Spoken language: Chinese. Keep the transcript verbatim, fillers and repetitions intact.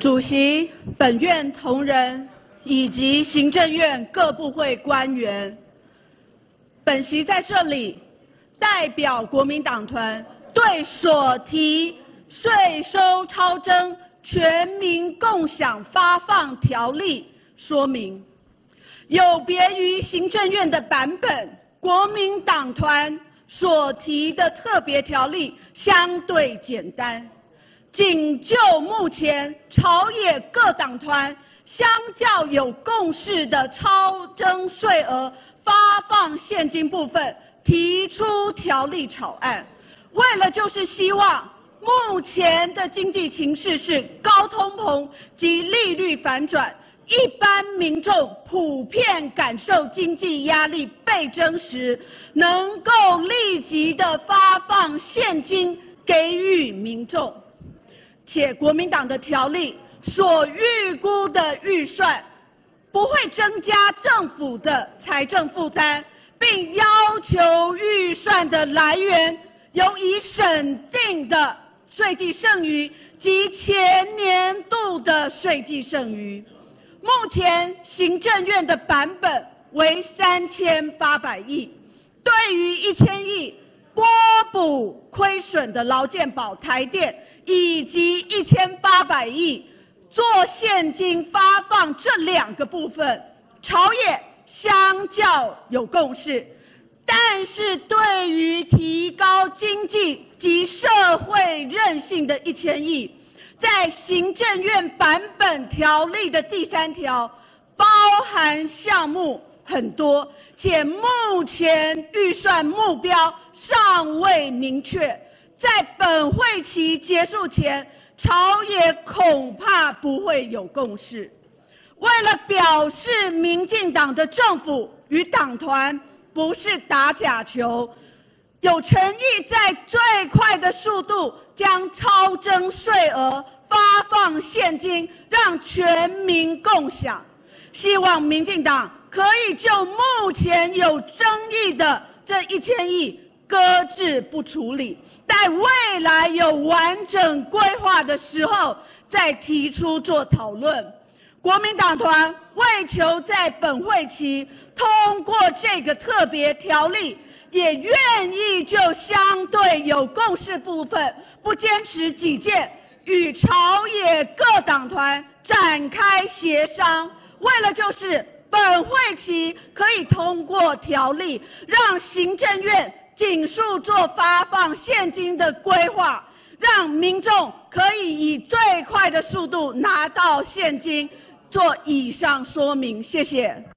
主席、本院同仁以及行政院各部会官员，本席在这里代表国民党团，对所提税收超征全民共享发放条例说明。有别于行政院的版本，国民党团所提的特别条例相对简单。 仅就目前朝野各党团相较有共识的超征税额发放现金部分提出条例草案，为了就是希望目前的经济情势是高通膨及利率反转，一般民众普遍感受经济压力倍增时，能够立即的发放现金给予民众。 且国民党的条例所预估的预算，不会增加政府的财政负担，并要求预算的来源由已审定的税计剩余及前年度的税计剩余。目前行政院的版本为三千八百亿，对于一千亿拨补亏损的劳健保、台电。 以及一千八百亿做现金发放这两个部分，朝野相较有共识，但是对于提高经济及社会韧性的一千亿，在行政院版本条例的第三条，包含项目很多，且目前预算目标尚未明确。 在本会期结束前，朝野恐怕不会有共识。为了表示民进党的政府与党团不是打假球，有诚意在最快的速度将超征税额发放现金，让全民共享。希望民进党可以就目前有争议的这一千亿搁置不处理。 在未来有完整规划的时候，再提出做讨论。国民党团为求在本会期通过这个特别条例，也愿意就相对有共识部分，不坚持己见，与朝野各党团展开协商。为了就是本会期可以通过条例，让行政院。 尽速做发放现金的规划，让民众可以以最快的速度拿到现金。做以上说明，谢谢。